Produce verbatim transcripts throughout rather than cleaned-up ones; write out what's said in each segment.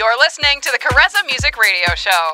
You're listening to the Karezza Music Radio Show.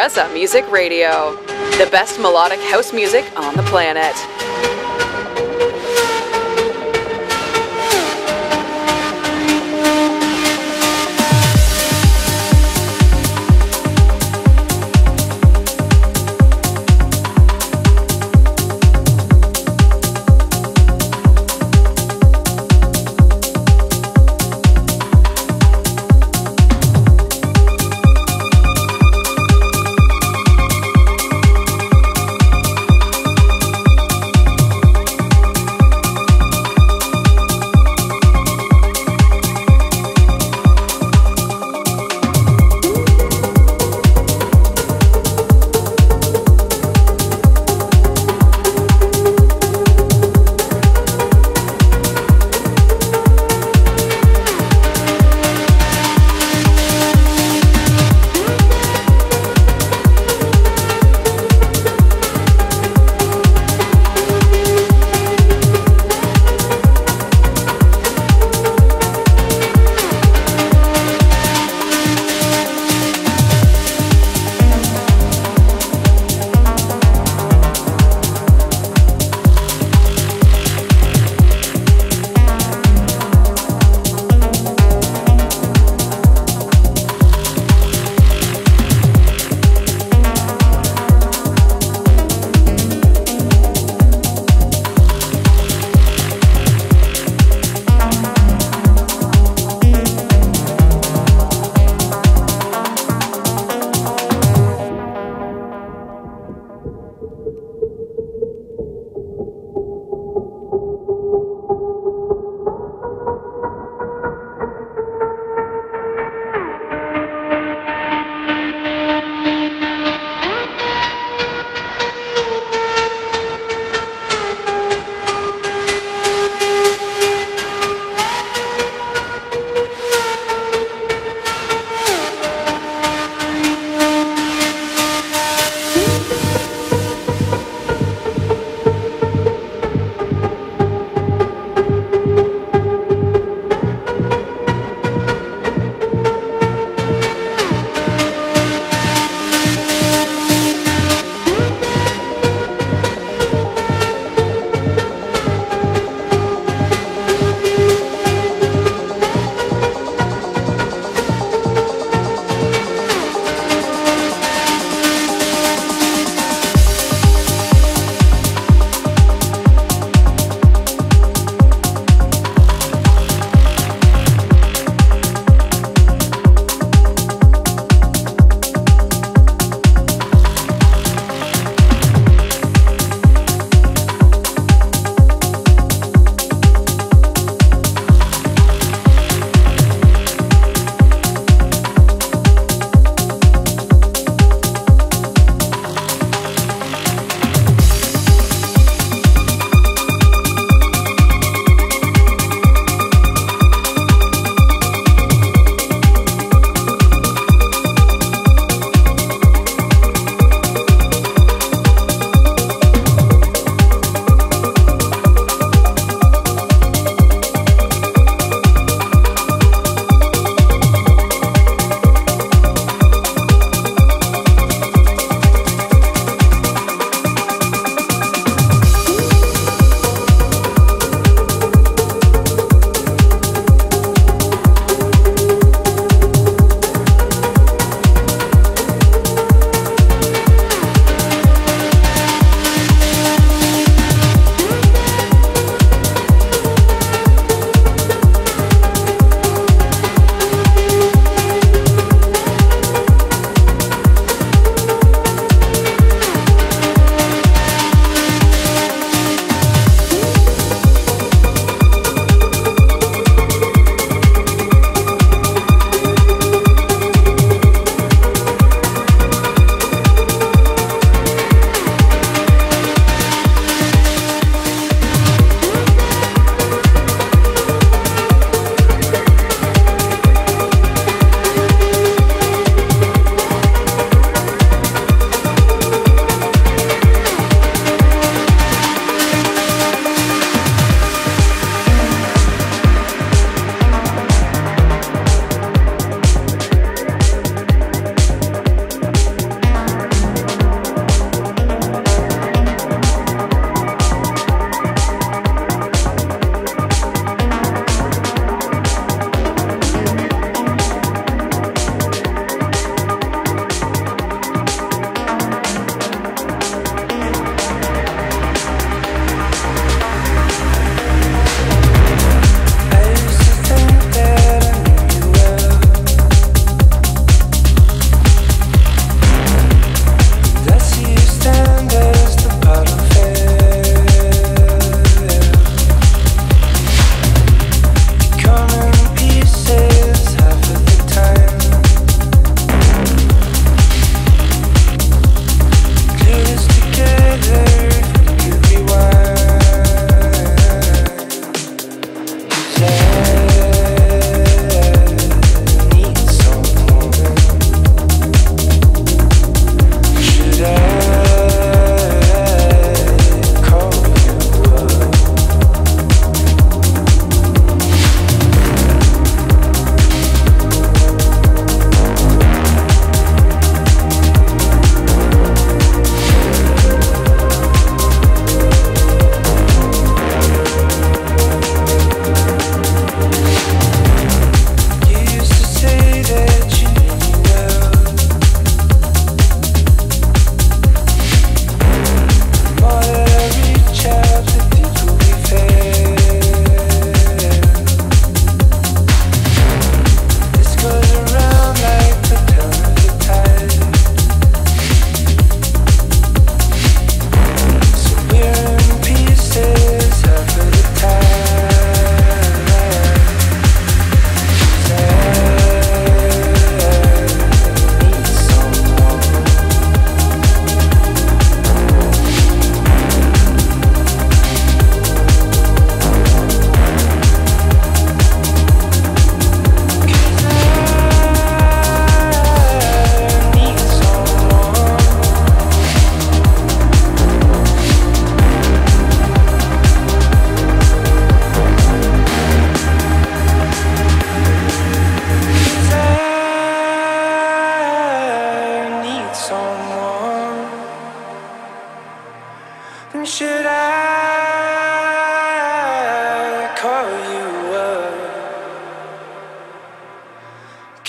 Karezza Music Radio, the best melodic house music on the planet.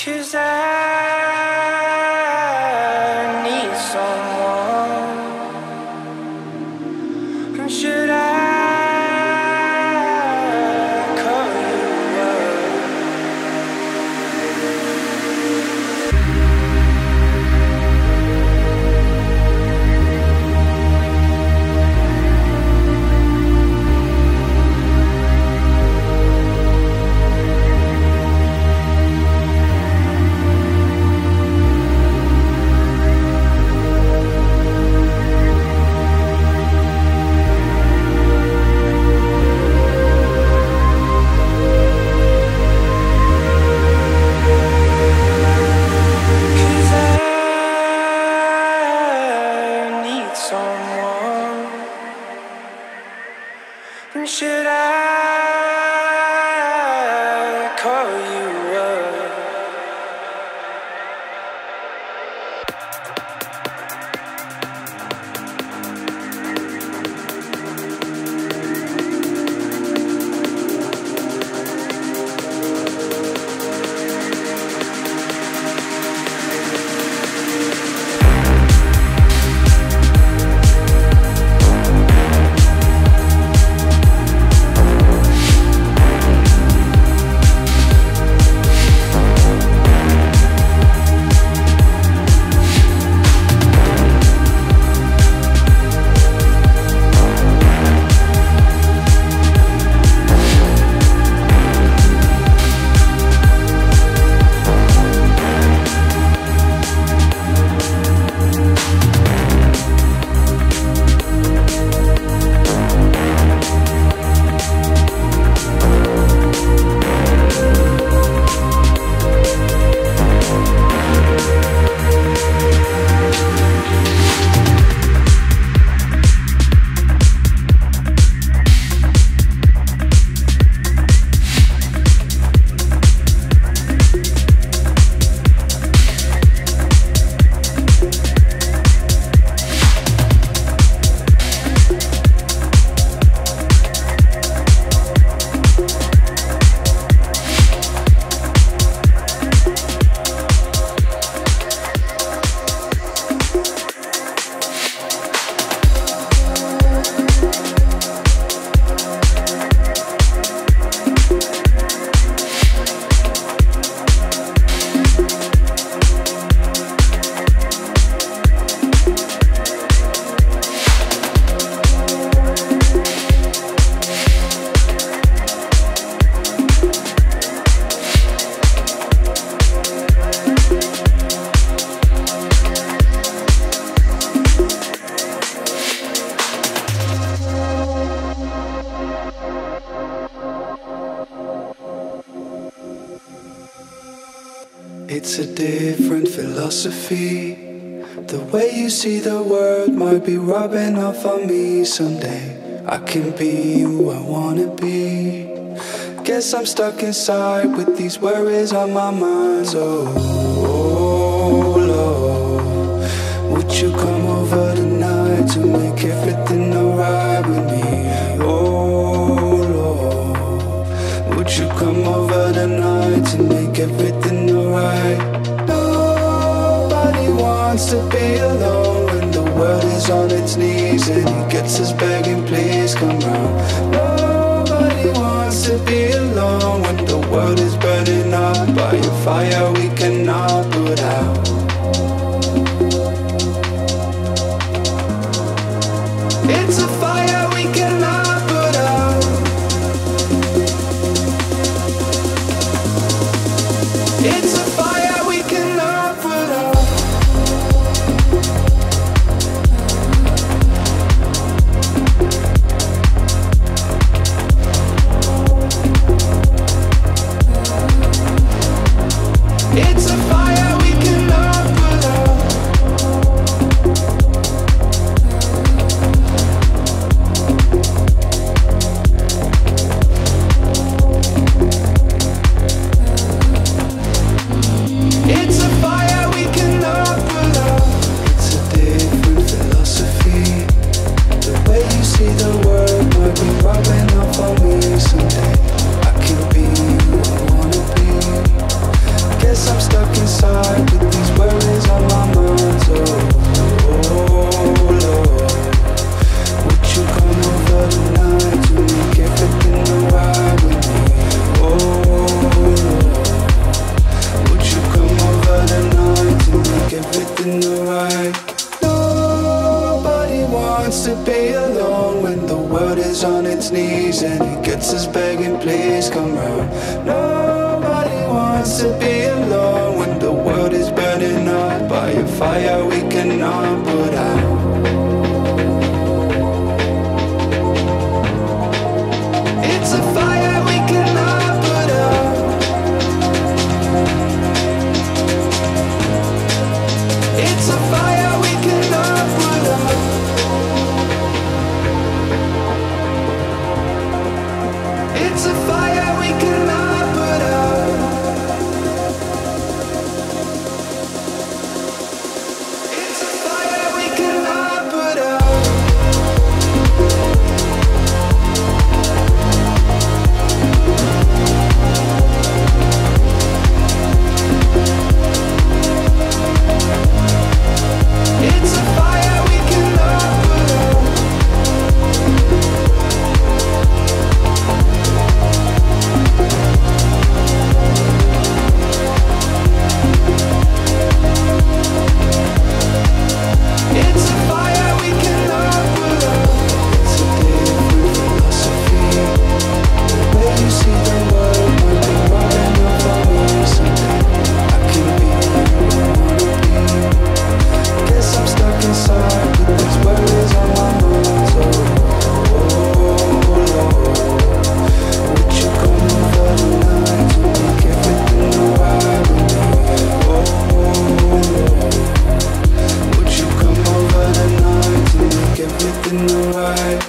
'Cause I need someone. And should I call you up? Should I call you up? It's a different philosophy. The way you see the world might be rubbing off on me someday. I can be who I wanna be. Guess I'm stuck inside with these worries on my mind. So, oh, Lord, would you come over tonight to make everything alright with me? Oh, Lord, would you come over tonight to make everything alright? Nobody wants to be alone when the world is on its knees and it gets us begging, please come round. Nobody wants to be alone when the world is burning up by a fire we cannot put out. It's a fire we cannot put out. It's a fire we cannot put out. It's a fire we cannot put out. and sneeze, and he gets us begging, please come round. Nobody wants to be alone when the world is burning up by a fire we cannot put out. It's a fire we cannot put out. It's a fire we cannot put out. It's a fire we cannot put out. It's a fire we cannot put out. It's a fire we cannot put out. It's a fire we cannot put out. It's a different philosophy. The way you see the world would be more than a promise. I can be where I wanna be. Guess I'm stuck inside, but this world is on my mind. So, oh, oh, Lord, would you come over tonight to make everything alright with me? Oh, Lord, would you come over tonight to make everything alright?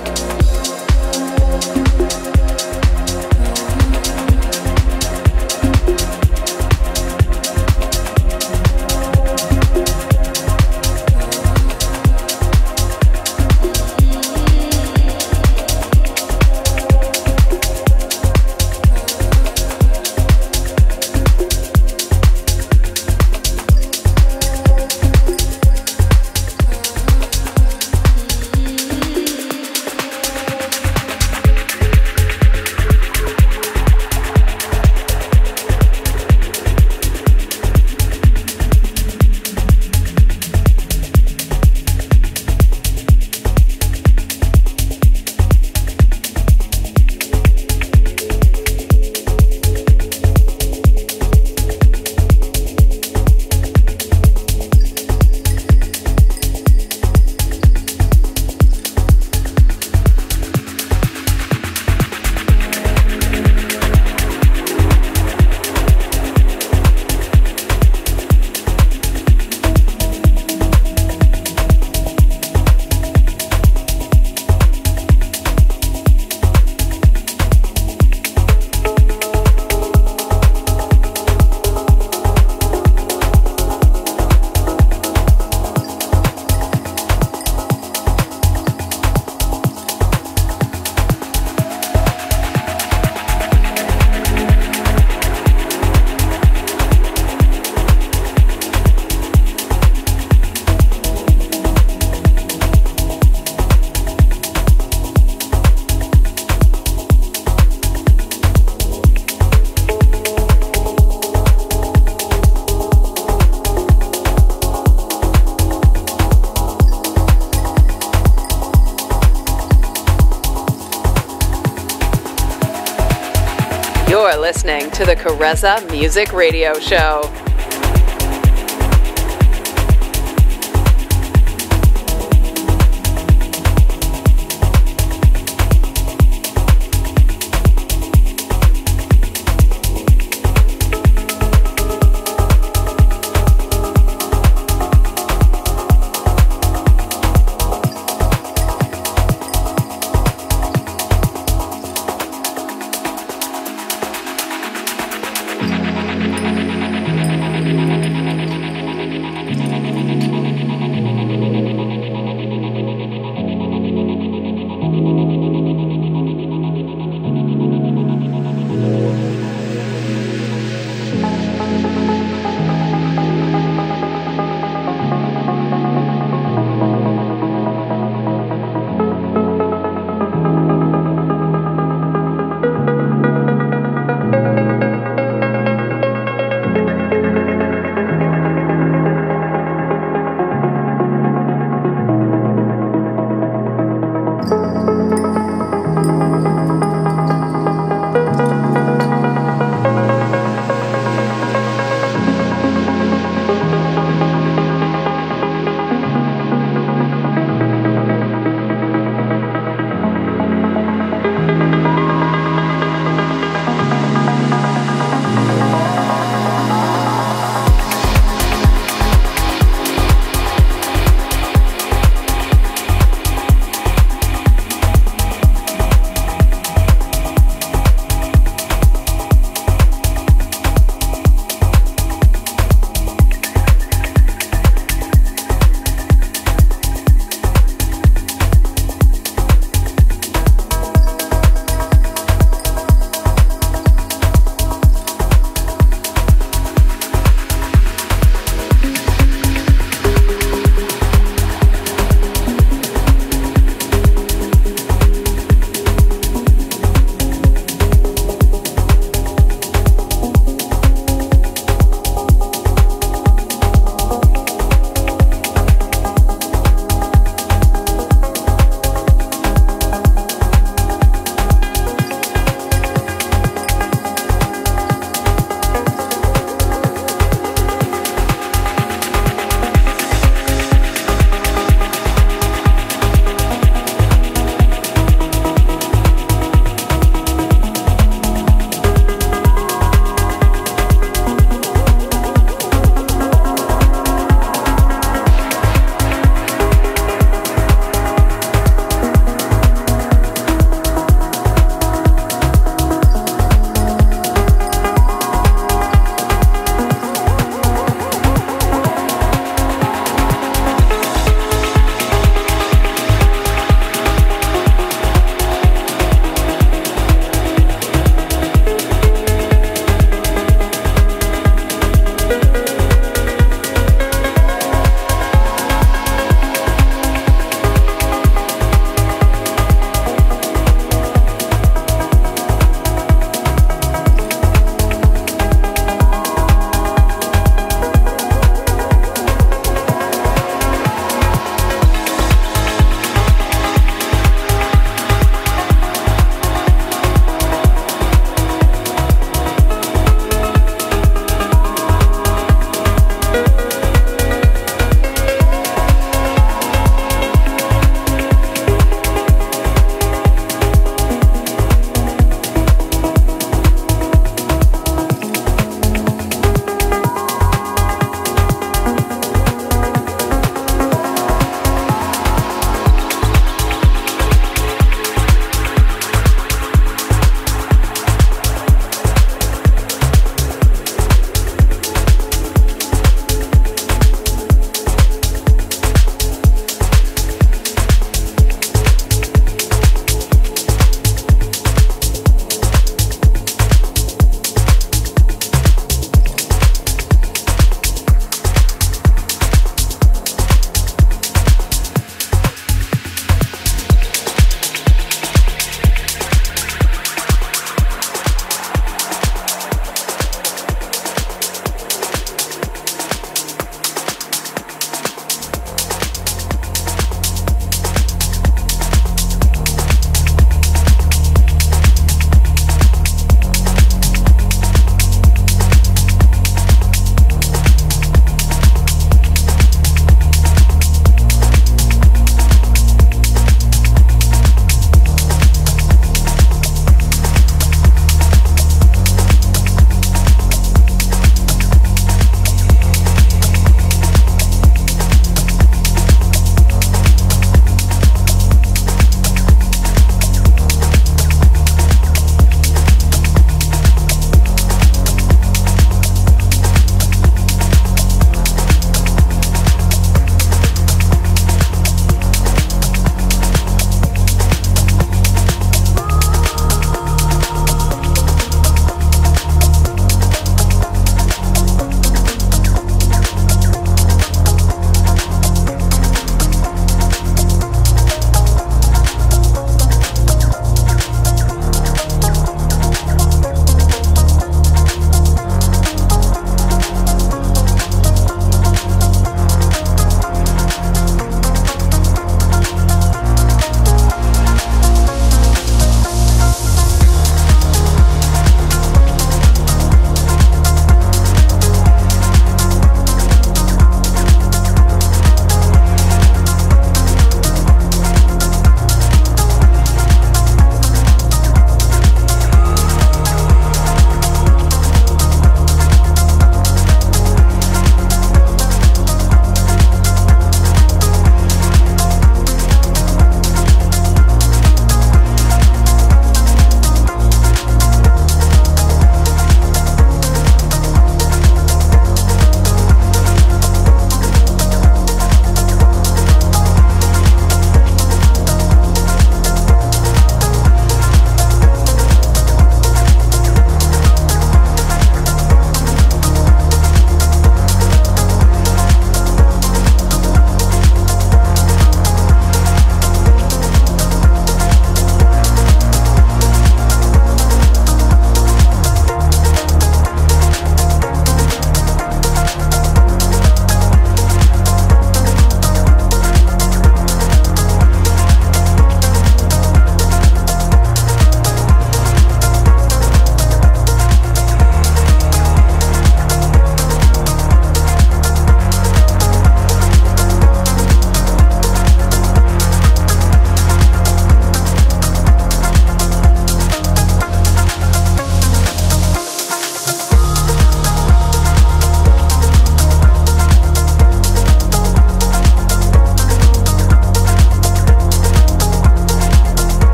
Listening to the Karezza Music Radio Show.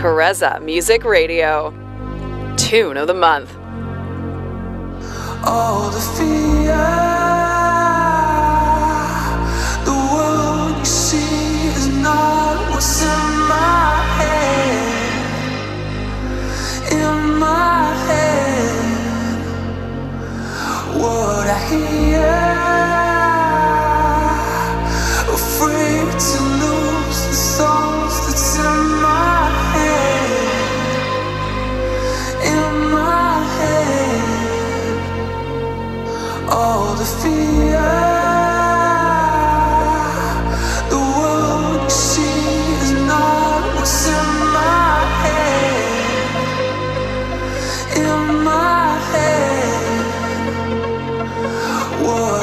Karezza Music Radio. Tune of the month. All the fear, the world you see is not what's in my head, in my head. What I hear, afraid to lose the songs that's in my head, in my head. All the fear, the world you see is not what's in my head, in my head. What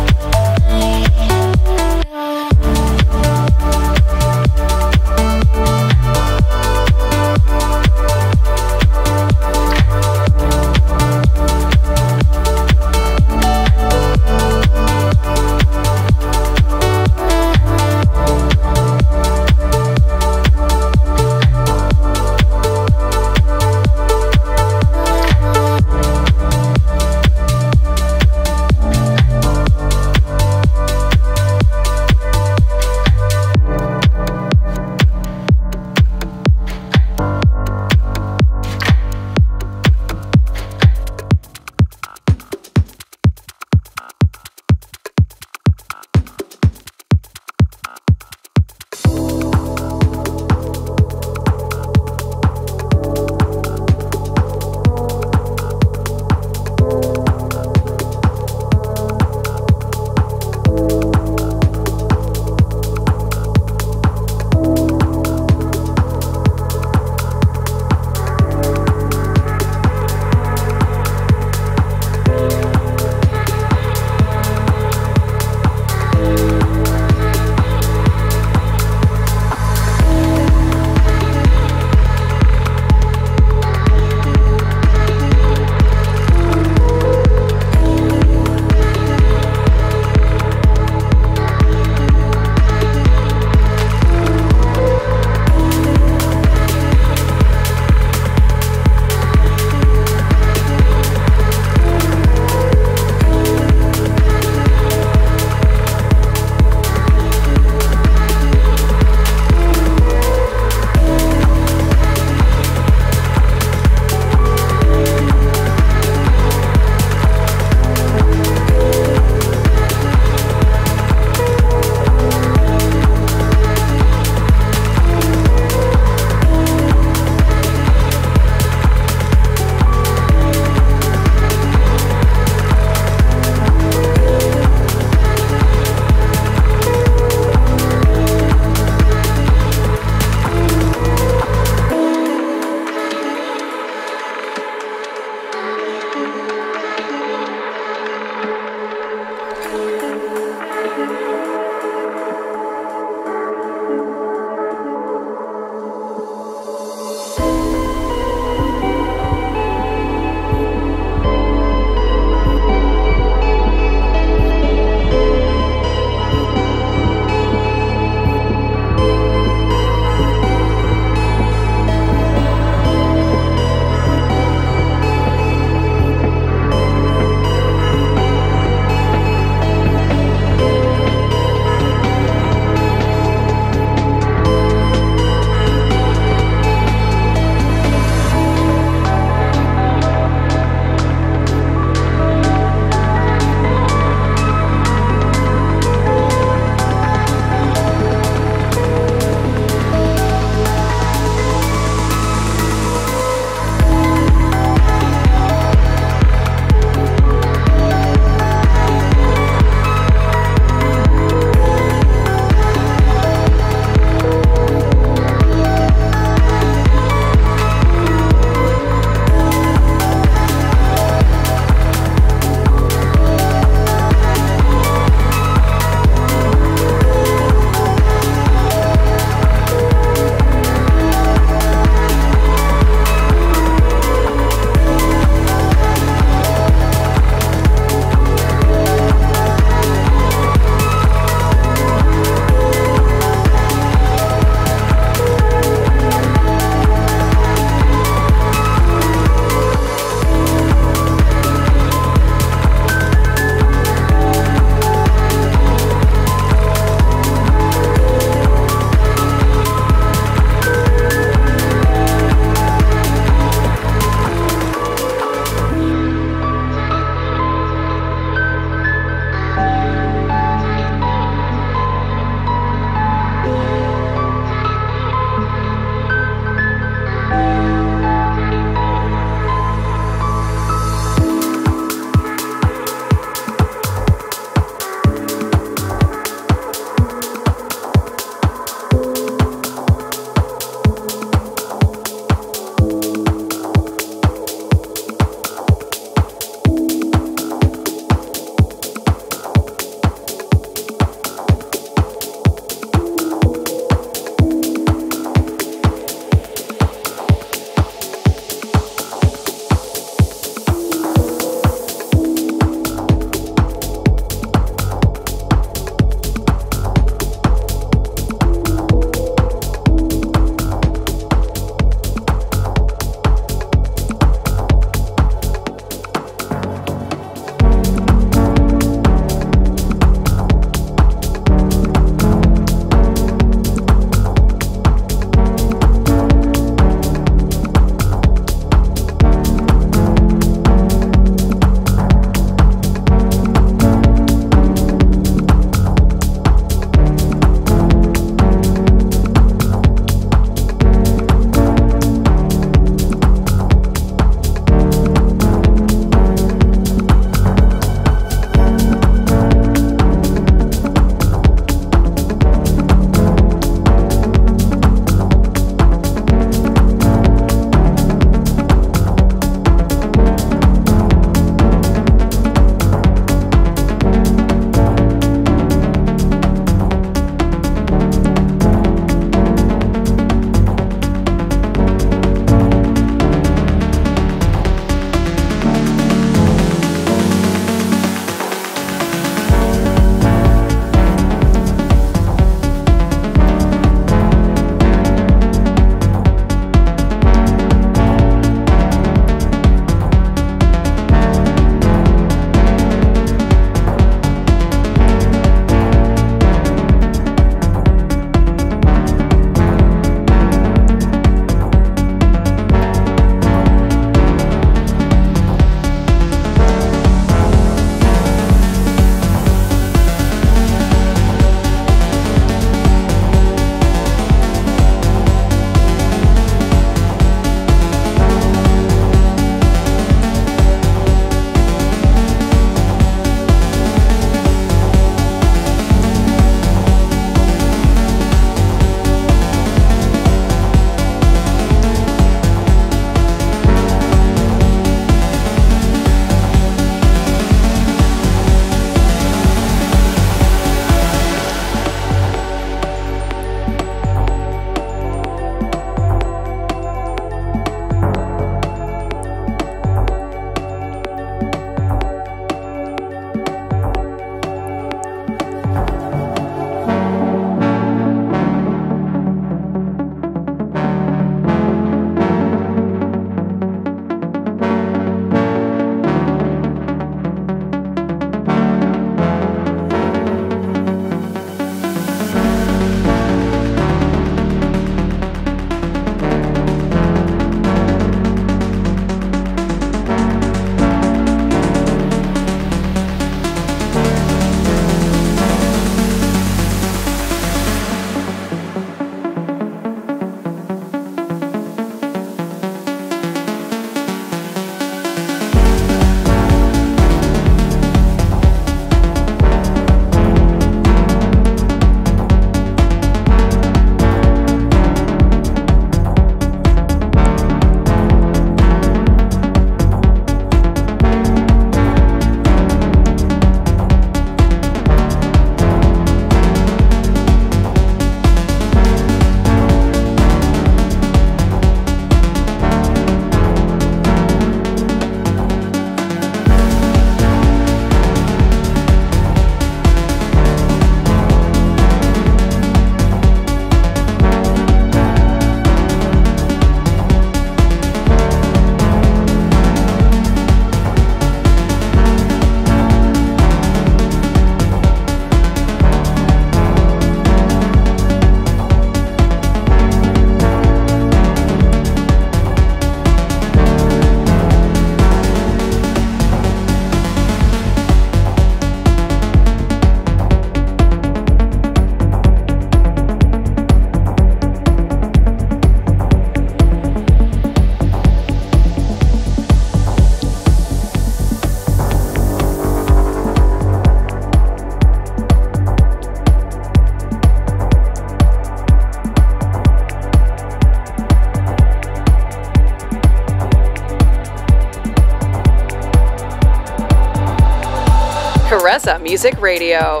Karezza Music Radio.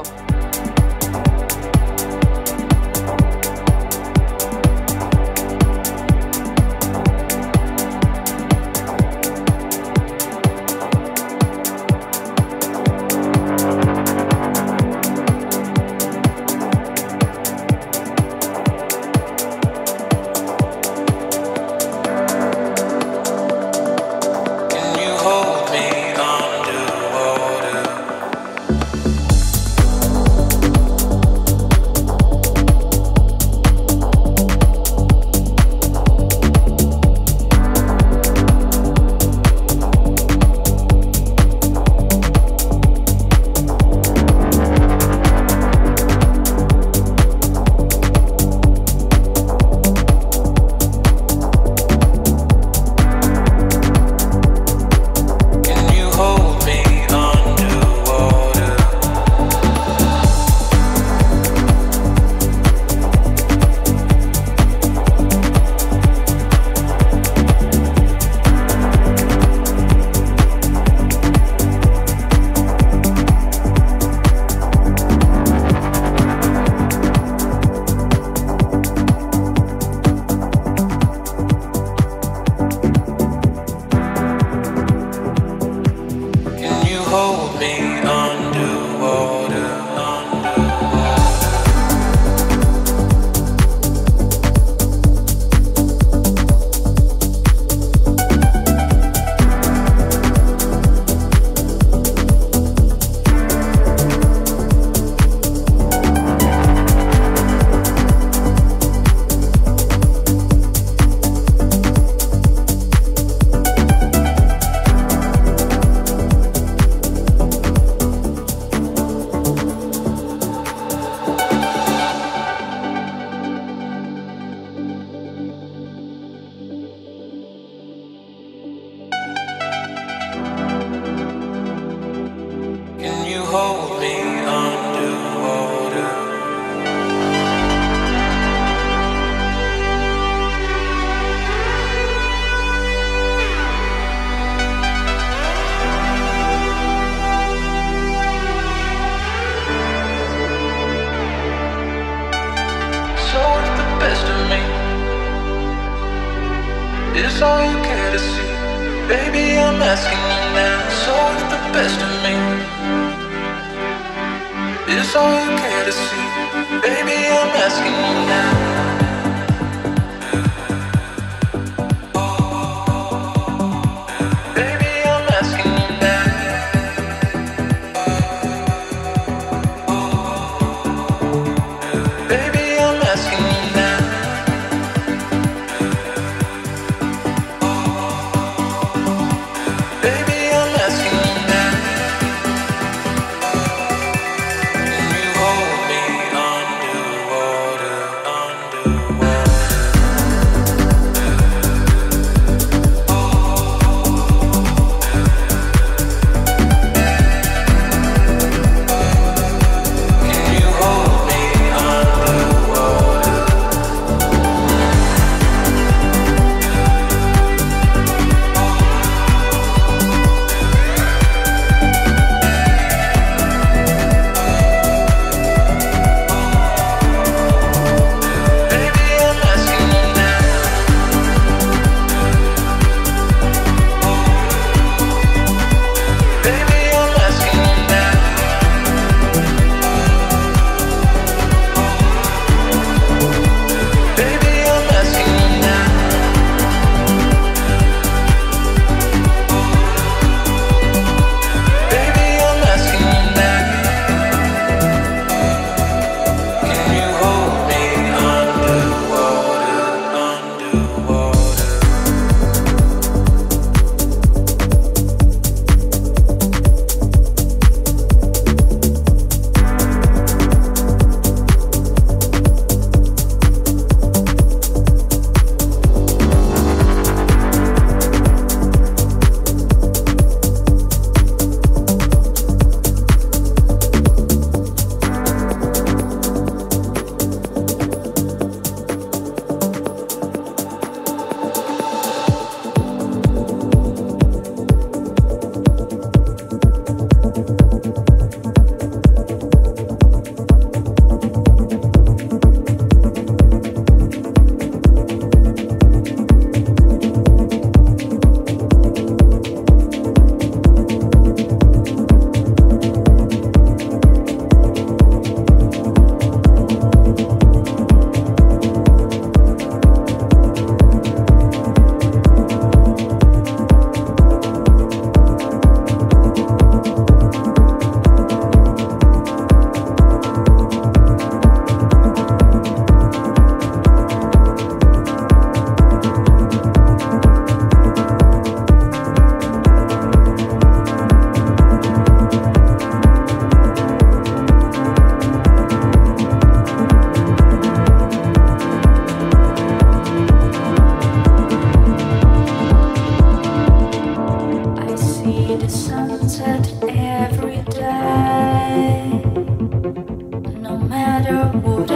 It's all you care to see. Baby, I'm asking you now, so it's the best of me. It's all you care to see. Baby, I'm asking you now. Hold me on. Every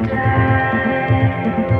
day